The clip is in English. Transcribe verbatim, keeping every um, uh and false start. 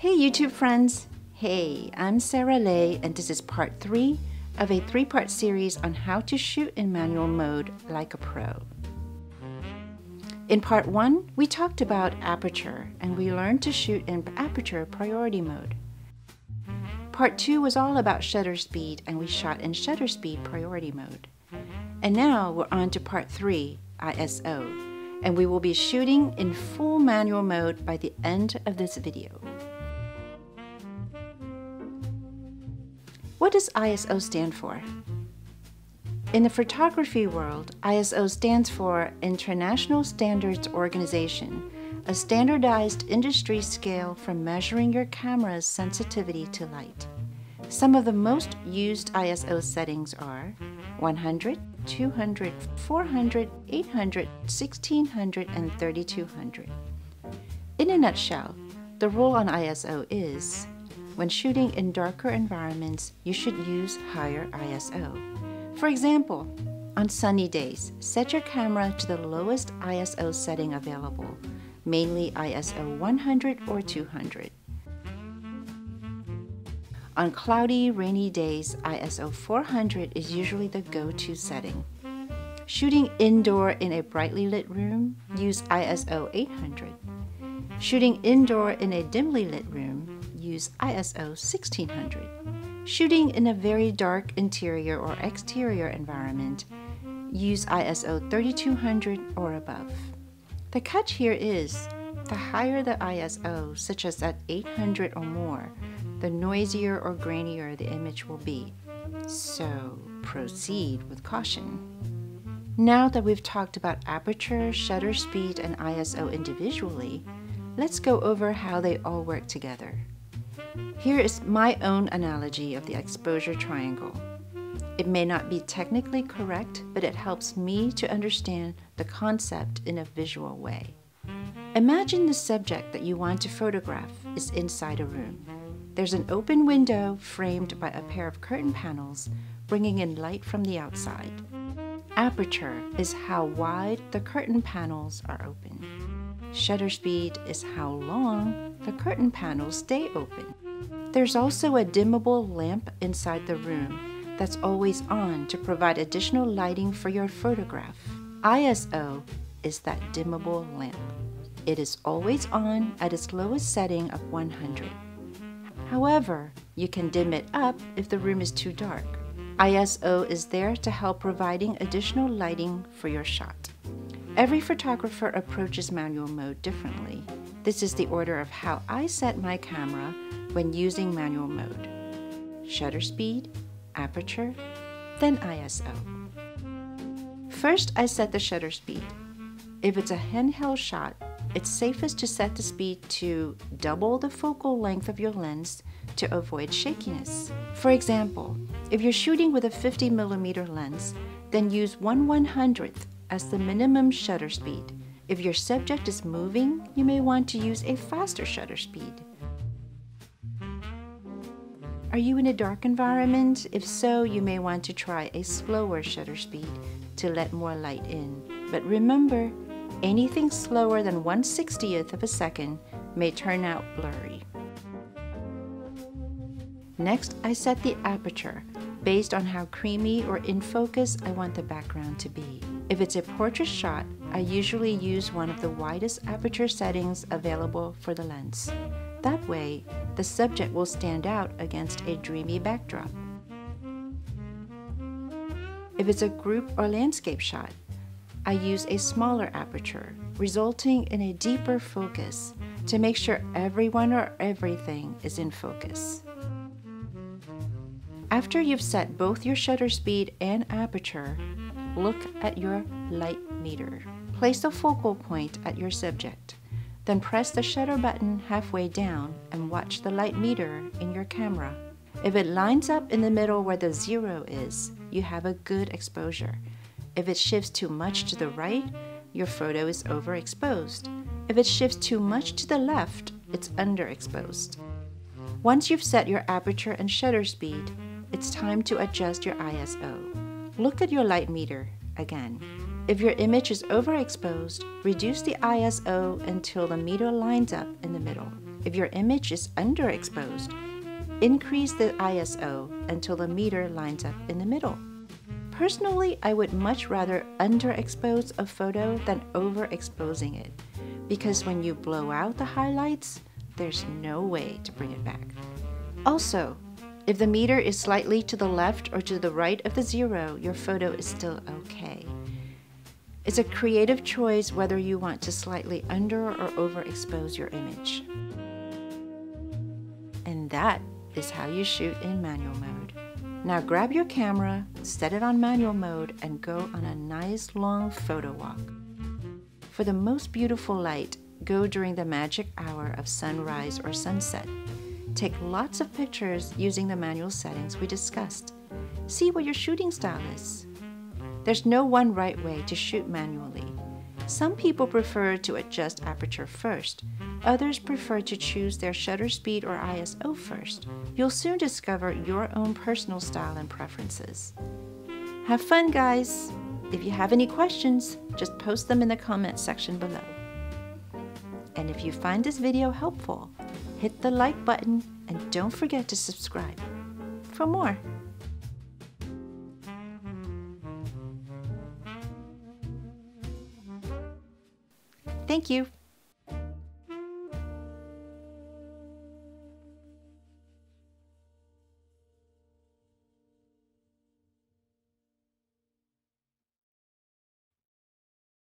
Hey YouTube friends! Hey, I'm Sarah Lay and this is part three of a three-part series on how to shoot in manual mode like a pro. In part one, we talked about aperture and we learned to shoot in aperture priority mode. Part two was all about shutter speed and we shot in shutter speed priority mode. And now we're on to part three, I S O, and we will be shooting in full manual mode by the end of this video. What does I S O stand for? In the photography world, I S O stands for International Standards Organization, a standardized industry scale for measuring your camera's sensitivity to light. Some of the most used I S O settings are one hundred, two hundred, four hundred, eight hundred, sixteen hundred, and thirty-two hundred. In a nutshell, the rule on I S O is: when shooting in darker environments, you should use higher I S O. For example, on sunny days, set your camera to the lowest I S O setting available, mainly I S O one hundred or two hundred. On cloudy, rainy days, I S O four hundred is usually the go-to setting. Shooting indoor in a brightly lit room, use I S O eight hundred. Shooting indoor in a dimly lit room, use I S O sixteen hundred. Shooting in a very dark interior or exterior environment, use I S O thirty-two hundred or above. The catch here is, the higher the I S O, such as at eight hundred or more, the noisier or grainier the image will be. So proceed with caution. Now that we've talked about aperture, shutter speed, and I S O individually, let's go over how they all work together. Here is my own analogy of the exposure triangle. It may not be technically correct, but it helps me to understand the concept in a visual way. Imagine the subject that you want to photograph is inside a room. There's an open window framed by a pair of curtain panels, bringing in light from the outside. Aperture is how wide the curtain panels are open. Shutter speed is how long the curtain panels stay open. There's also a dimmable lamp inside the room that's always on to provide additional lighting for your photograph. I S O is that dimmable lamp. It is always on at its lowest setting of one hundred. However, you can dim it up if the room is too dark. I S O is there to help providing additional lighting for your shot. Every photographer approaches manual mode differently. This is the order of how I set my camera when using manual mode: shutter speed, aperture, then I S O. First, I set the shutter speed. If it's a handheld shot, it's safest to set the speed to double the focal length of your lens to avoid shakiness. For example, if you're shooting with a fifty millimeter lens, then use one one-hundredth as the minimum shutter speed. If your subject is moving, you may want to use a faster shutter speed. Are you in a dark environment? If so, you may want to try a slower shutter speed to let more light in. But remember, anything slower than one sixtieth of a second may turn out blurry. Next, I set the aperture based on how creamy or in focus I want the background to be. If it's a portrait shot, I usually use one of the widest aperture settings available for the lens. That way, the subject will stand out against a dreamy backdrop. If it's a group or landscape shot, I use a smaller aperture, resulting in a deeper focus to make sure everyone or everything is in focus. After you've set both your shutter speed and aperture, look at your light meter. Place the focal point at your subject, then press the shutter button halfway down and watch the light meter in your camera. If it lines up in the middle where the zero is, you have a good exposure. If it shifts too much to the right, your photo is overexposed. If it shifts too much to the left, it's underexposed. Once you've set your aperture and shutter speed, it's time to adjust your I S O. Look at your light meter again. If your image is overexposed, reduce the I S O until the meter lines up in the middle. If your image is underexposed, increase the I S O until the meter lines up in the middle. Personally, I would much rather underexpose a photo than overexposing it, because when you blow out the highlights, there's no way to bring it back. Also, if the meter is slightly to the left or to the right of the zero, your photo is still okay. It's a creative choice whether you want to slightly under or overexpose your image. And that is how you shoot in manual mode. Now grab your camera, set it on manual mode, and go on a nice long photo walk. For the most beautiful light, go during the magic hour of sunrise or sunset. Take lots of pictures using the manual settings we discussed. See what your shooting style is. There's no one right way to shoot manually. Some people prefer to adjust aperture first. Others prefer to choose their shutter speed or I S O first. You'll soon discover your own personal style and preferences. Have fun, guys! If you have any questions, just post them in the comment section below. And if you find this video helpful, hit the like button and don't forget to subscribe for more. Thank you.